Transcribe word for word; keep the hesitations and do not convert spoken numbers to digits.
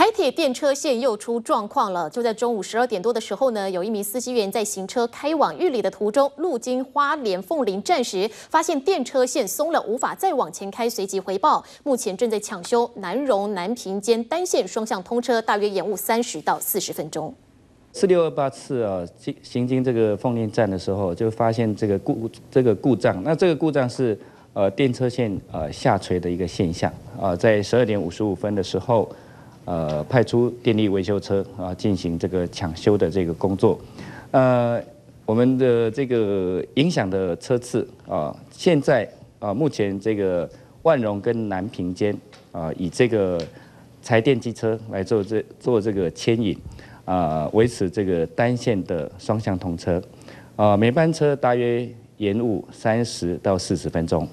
台铁电车线又出状况了。就在中午十二点多的时候呢，有一名司机员在行车开往玉里的途中，路经花莲凤林站时，发现电车线松了，无法再往前开，随即回报。目前正在抢修南荣南屏间单线双向通车，大约延误三十到四十分钟。 四六二八次啊，行行经这个凤林站的时候，就发现这个故这个故障。那这个故障是呃电车线呃下垂的一个现象啊、呃，在十二点五十五分的时候，呃派出电力维修车啊、呃、进行这个抢修的这个工作。呃，我们的这个影响的车次啊、呃，现在啊、呃、目前这个万荣跟南屏间啊、呃，以这个柴电机车来做这做这个牵引。 啊，维持这个单线的双向通车，啊，每班车大约延误三十到四十分钟。